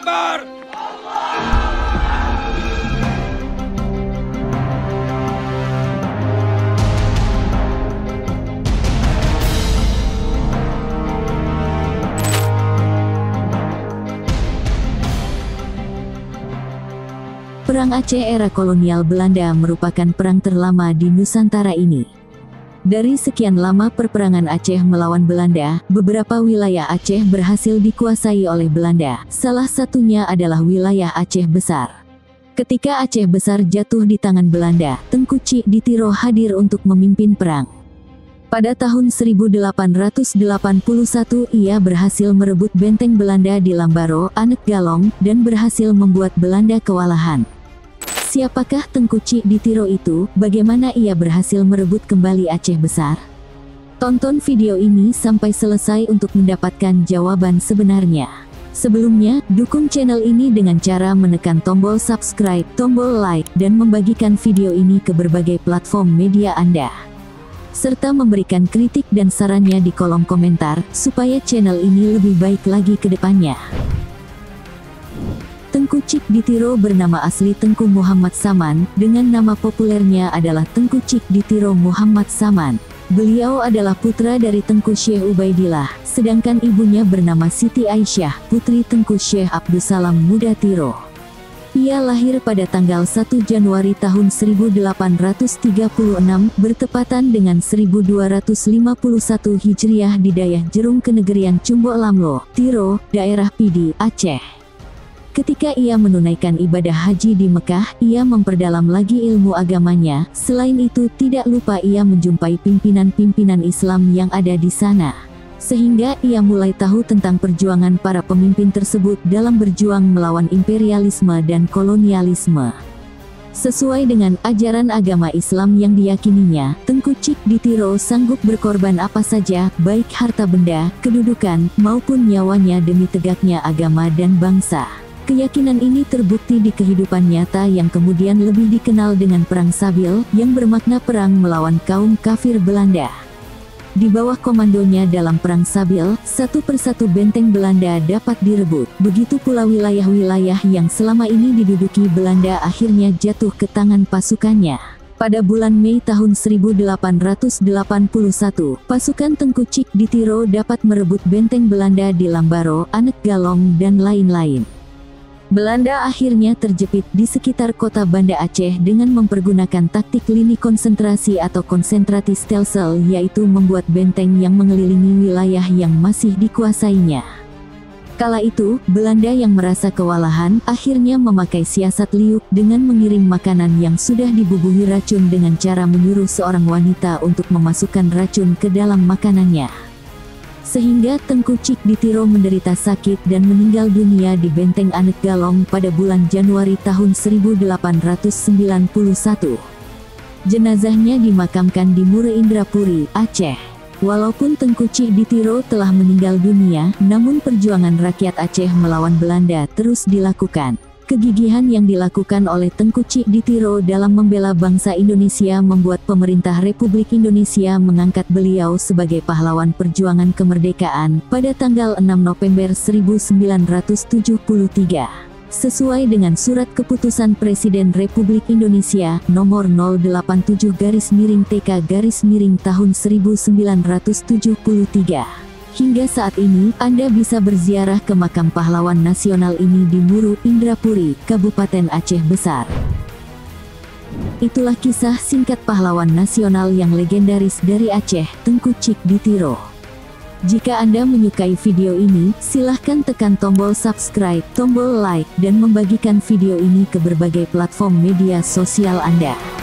Akbar! Perang Aceh era kolonial Belanda merupakan perang terlama di Nusantara ini. Dari sekian lama perperangan Aceh melawan Belanda, beberapa wilayah Aceh berhasil dikuasai oleh Belanda. Salah satunya adalah wilayah Aceh Besar. Ketika Aceh Besar jatuh di tangan Belanda, Teungku Chik di Tiro hadir untuk memimpin perang. Pada tahun 1881 ia berhasil merebut benteng Belanda di Lam Baro, Aneuk Galong, dan berhasil membuat Belanda kewalahan. Siapakah Teungku Chik di Tiro itu? Bagaimana ia berhasil merebut kembali Aceh Besar? Tonton video ini sampai selesai untuk mendapatkan jawaban sebenarnya. Sebelumnya, dukung channel ini dengan cara menekan tombol subscribe, tombol like, dan membagikan video ini ke berbagai platform media Anda. Serta memberikan kritik dan sarannya di kolom komentar, supaya channel ini lebih baik lagi ke depannya. Teungku Chik di Tiro bernama asli Teungku Muhammad Saman, dengan nama populernya adalah Teungku Chik di Tiro Muhammad Saman. Beliau adalah putra dari Tengku Syekh Ubaidillah, sedangkan ibunya bernama Siti Aisyah, putri Tengku Syekh Abdussalam Muda Tiro. Ia lahir pada tanggal 1 Januari tahun 1836, bertepatan dengan 1251 Hijriah di Dayah Jerung Kenegerian Cumbu Lamlo Tiro, daerah Pidi, Aceh. Ketika ia menunaikan ibadah haji di Mekah, ia memperdalam lagi ilmu agamanya. Selain itu, tidak lupa ia menjumpai pimpinan-pimpinan Islam yang ada di sana. Sehingga ia mulai tahu tentang perjuangan para pemimpin tersebut dalam berjuang melawan imperialisme dan kolonialisme. Sesuai dengan ajaran agama Islam yang diyakininya, Teungku Chik di Tiro sanggup berkorban apa saja, baik harta benda, kedudukan, maupun nyawanya demi tegaknya agama dan bangsa. Keyakinan ini terbukti di kehidupan nyata yang kemudian lebih dikenal dengan Perang Sabil, yang bermakna perang melawan kaum kafir Belanda. Di bawah komandonya dalam Perang Sabil, satu persatu benteng Belanda dapat direbut. Begitu pula wilayah-wilayah yang selama ini diduduki Belanda akhirnya jatuh ke tangan pasukannya. Pada bulan Mei tahun 1881, pasukan Teungku Chik di Tiro dapat merebut benteng Belanda di Lam Baro, Aneuk Galong, dan lain-lain. Belanda akhirnya terjepit di sekitar kota Banda Aceh dengan mempergunakan taktik lini konsentrasi atau konsentrasi stelsel, yaitu membuat benteng yang mengelilingi wilayah yang masih dikuasainya. Kala itu, Belanda yang merasa kewalahan akhirnya memakai siasat liuk dengan mengirim makanan yang sudah dibubuhi racun dengan cara menyuruh seorang wanita untuk memasukkan racun ke dalam makanannya. Sehingga Teungku Chik di Tiro menderita sakit dan meninggal dunia di Benteng Aneuk Galong pada bulan Januari tahun 1891. Jenazahnya dimakamkan di Mureu Indrapuri, Aceh. Walaupun Teungku Chik di Tiro telah meninggal dunia, namun perjuangan rakyat Aceh melawan Belanda terus dilakukan. Kegigihan yang dilakukan oleh Teungku Chik di Tiro dalam membela bangsa Indonesia membuat pemerintah Republik Indonesia mengangkat beliau sebagai pahlawan perjuangan kemerdekaan pada tanggal 6 November 1973. Sesuai dengan Surat Keputusan Presiden Republik Indonesia nomor 087-TK/Tahun 1973. Hingga saat ini, Anda bisa berziarah ke makam pahlawan nasional ini di Mureu Indrapuri, Kabupaten Aceh Besar. Itulah kisah singkat pahlawan nasional yang legendaris dari Aceh, Teungku Chik di Tiro. Jika Anda menyukai video ini, silahkan tekan tombol subscribe, tombol like, dan membagikan video ini ke berbagai platform media sosial Anda.